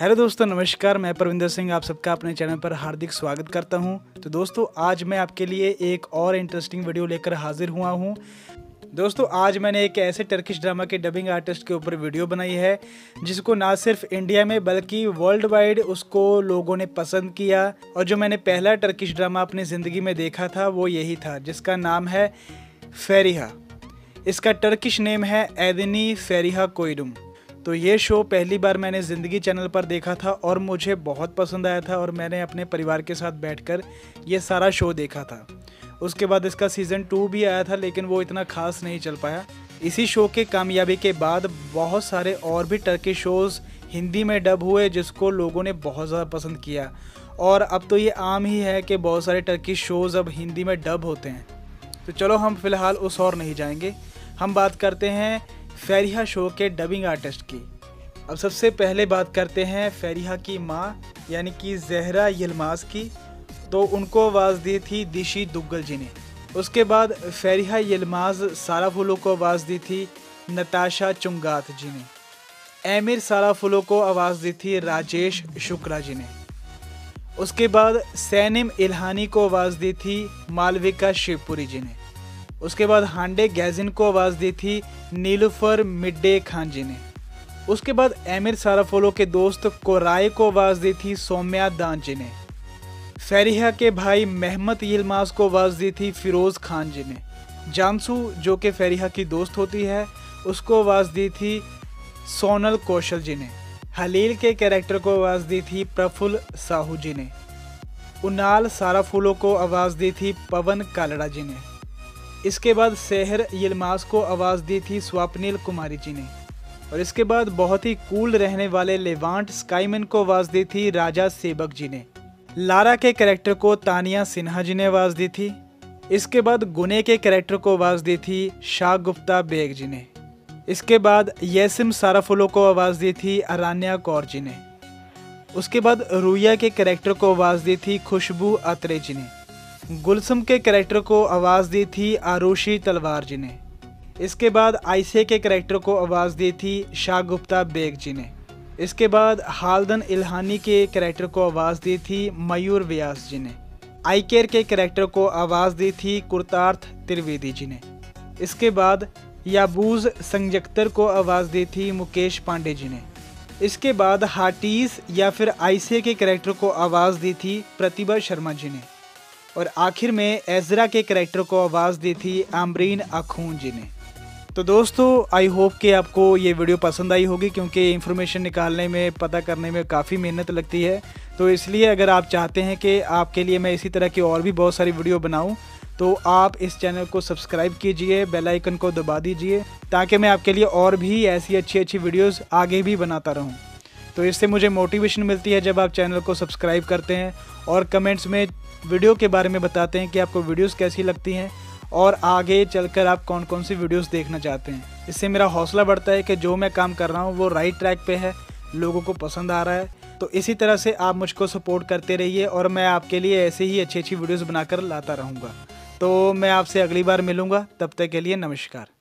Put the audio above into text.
Hello दोस्तों, नमस्कार। मैं परविंदर सिंह आप सबका अपने चैनल पर हार्दिक स्वागत करता हूं। तो दोस्तों, आज मैं आपके लिए एक और इंटरेस्टिंग वीडियो लेकर हाजिर हुआ हूं। दोस्तों, आज मैंने एक ऐसे टर्किश ड्रामा के डबिंग आर्टिस्ट के ऊपर वीडियो बनाई है जिसको ना सिर्फ इंडिया में बल्कि वर्ल्ड वाइड उसको लोगों ने पसंद किया। और जो मैंने पहला टर्किश ड्रामा अपनी ज़िंदगी में देखा था वो यही था, जिसका नाम है फेरिहा। इसका टर्किश नेम है एदिनी फेरिहा कोयडुम। तो ये शो पहली बार मैंने ज़िंदगी चैनल पर देखा था और मुझे बहुत पसंद आया था और मैंने अपने परिवार के साथ बैठकर ये सारा शो देखा था। उसके बाद इसका सीज़न 2 भी आया था, लेकिन वो इतना ख़ास नहीं चल पाया। इसी शो के कामयाबी के बाद बहुत सारे और भी टर्किश शोज़ हिंदी में डब हुए जिसको लोगों ने बहुत ज़्यादा पसंद किया। और अब तो ये आम ही है कि बहुत सारे टर्किश शोज़ अब हिंदी में डब होते हैं। तो चलो हम फ़िलहाल उस और नहीं जाएंगे, हम बात करते हैं फेरिहा शो के डबिंग आर्टिस्ट की। अब सबसे पहले बात करते हैं फेरिहा की माँ यानी कि जहरा यिल्माज़ की। तो उनको आवाज़ दी थी दिशी दुग्गल जी ने। उसके बाद फेरिहा यिल्माज़ साराफुलू को आवाज़ दी थी नताशा चुंगात जी ने। एमिर साराफुलू को आवाज़ दी थी राजेश शुक्ला जी ने। उसके बाद सैनिम इल्हानी को आवाज़ दी थी मालविका शिवपुरी जी ने। उसके बाद हांडे गैजिन को आवाज़ दी थी नीलुफर मिड्डे खान जी ने। उसके बाद एमिर साराफोलो के दोस्त कोराय को आवाज़ दी थी सौम्या दान जी ने। फेरिहा के भाई महमद यिल्माज़ को आवाज़ दी थी फिरोज़ खान जी ने। जानसू जो कि फेरिहा की दोस्त होती है उसको आवाज़ दी थी सोनल कौशल जी ने। हलील के कैरेक्टर को आवाज़ दी थी प्रफुल्ल साहू जी ने। उनाल साराफोलो को आवाज़ दी थी पवन कालड़ा जी ने। इसके बाद सेहर यिल्माज़ को आवाज़ दी थी स्वप्निल कुमारी जी ने। और इसके बाद बहुत ही कूल रहने वाले लेवांट स्काईमैन को आवाज़ दी थी राजा सेबक जी ने। लारा के कैरेक्टर को तानिया सिन्हा जी ने आवाज़ दी थी। इसके बाद गुने के कैरेक्टर को आवाज़ दी थी शागुफ्ता बेग जी ने। इसके बाद यसिम साराफुलो को आवाज़ दी थी अरान्या कौर जी ने। उसके बाद रुया के कैरेक्टर को आवाज़ दी थी खुशबू अत्रे जी ने। गुलसम के कैरेक्टर को आवाज़ दी थी आरूशी तलवार जी ने। इसके बाद आयशे के कैरेक्टर को आवाज़ दी थी शागुफ्ता बेग जी ने। इसके बाद हालदन इल्हानी के कैरेक्टर को आवाज़ दी थी मयूर व्यास जी ने। आईकेर के कैरेक्टर को आवाज़ दी थी कुर्तार्थ त्रिवेदी जी ने। इसके बाद याबूज़ संजक्तर को आवाज़ दी थी मुकेश पांडे जी ने। इसके बाद हाटीस या फिर आयशे के कैरेक्टर को आवाज़ दी थी प्रतिभा शर्मा जी ने। और आखिर में एजरा के कैरेक्टर को आवाज़ दी थी आम्रिन अखूं जी ने। तो दोस्तों, आई होप कि आपको ये वीडियो पसंद आई होगी, क्योंकि इन्फॉर्मेशन निकालने में, पता करने में काफ़ी मेहनत लगती है। तो इसलिए अगर आप चाहते हैं कि आपके लिए मैं इसी तरह की और भी बहुत सारी वीडियो बनाऊं, तो आप इस चैनल को सब्सक्राइब कीजिए, बेल आइकन को दबा दीजिए, ताकि मैं आपके लिए और भी ऐसी अच्छी वीडियोज़ आगे भी बनाता रहूँ। तो इससे मुझे मोटिवेशन मिलती है जब आप चैनल को सब्सक्राइब करते हैं और कमेंट्स में वीडियो के बारे में बताते हैं कि आपको वीडियोस कैसी लगती हैं और आगे चलकर आप कौन कौन सी वीडियोस देखना चाहते हैं। इससे मेरा हौसला बढ़ता है कि जो मैं काम कर रहा हूँ वो राइट ट्रैक पे है, लोगों को पसंद आ रहा है। तो इसी तरह से आप मुझको सपोर्ट करते रहिए और मैं आपके लिए ऐसे ही अच्छी वीडियोज़ बनाकर लाता रहूँगा। तो मैं आपसे अगली बार मिलूँगा, तब तक के लिए नमस्कार।